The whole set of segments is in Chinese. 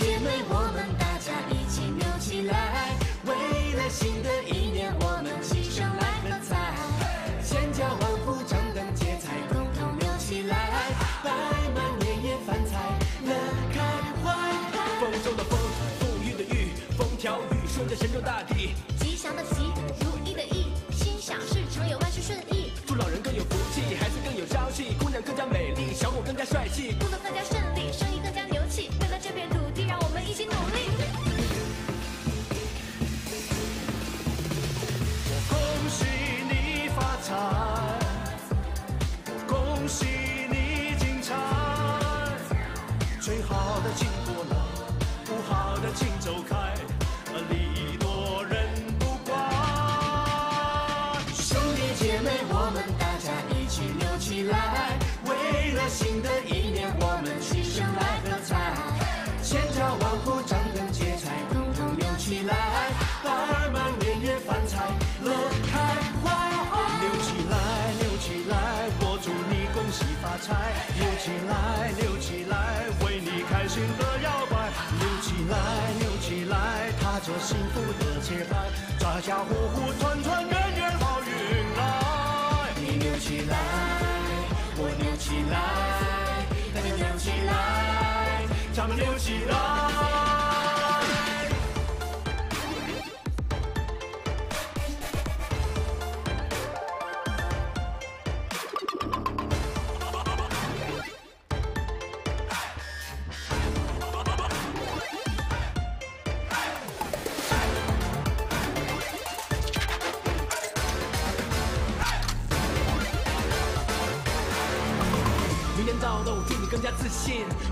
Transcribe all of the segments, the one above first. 姐妹，我们大家一起扭起来，为了新的一年，我们齐声来喝彩，千家万户张灯结彩，共同扭起来，百忙年夜饭菜乐开怀。丰收的丰，富裕的裕，风调雨顺的神州大地，吉祥的吉，如意的意，心想事成有万事顺意。祝老人更有福气，孩子更有朝气，姑娘更加美丽，小伙更加帅气，工作更加顺利，生意更加牛气。为了这片土地，让我们一起努力。恭喜你发财，恭喜你精彩，最好的请过来，不好的请走开，礼多人不怪。兄弟姐妹，我们大家一起扭起来，为了新的一年，我们齐声来喝彩，千家万户张灯结彩，统统扭起来，百忙年夜饭菜乐开怀。扭起来，扭起来，我祝你恭喜发财。扭起来，扭起来，为你开心的摇摆。扭起来，扭起来，踏着幸福的节拍，家家户户团团圆圆好运来。你扭起来，我扭起来，大家扭起来，咱们扭起来。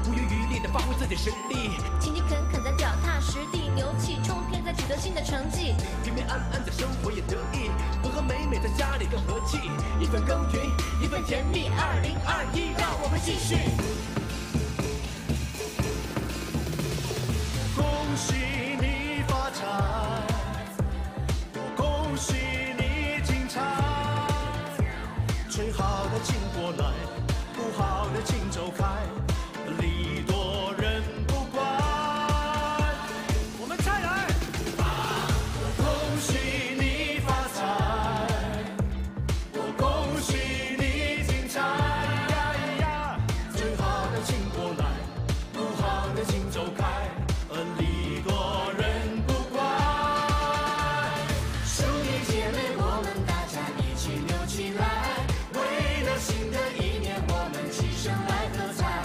不遗余力地发挥自己实力，勤勤恳恳在脚踏实地，牛气冲天在取得新的成绩，平平安安在生活也得意，和和美美在家里更和气，一份耕耘一份甜蜜，2021让我们继续。恭喜你发财，恭喜你精彩，最好的请过来，不好的请走开。礼多人不怪，我们再来。恭喜你发财，我恭喜你精彩。最好的请过来，不好的请走开。礼多人不怪，兄弟姐妹，我们大家一起扭起来，为了新的一年，我们齐声来喝彩。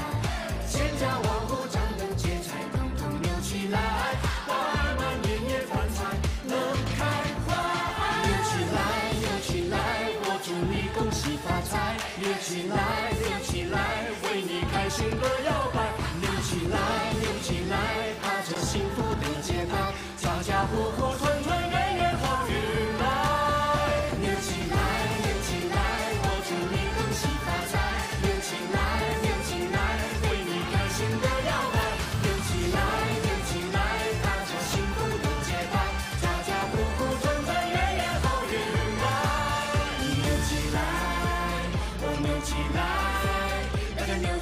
千家万户张灯结彩，统统扭起来，百忙年夜饭菜乐开怀。扭起来，扭起来，我祝你恭喜发财。扭起来，扭起来，为你开心的摇摆。扭起来，扭起来，踏着幸福的节拍，家家户户团团圆圆好运来。扭起来，扭起来，我祝你恭喜发财。扭起来。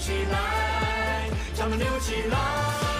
起来，咱们扭起来。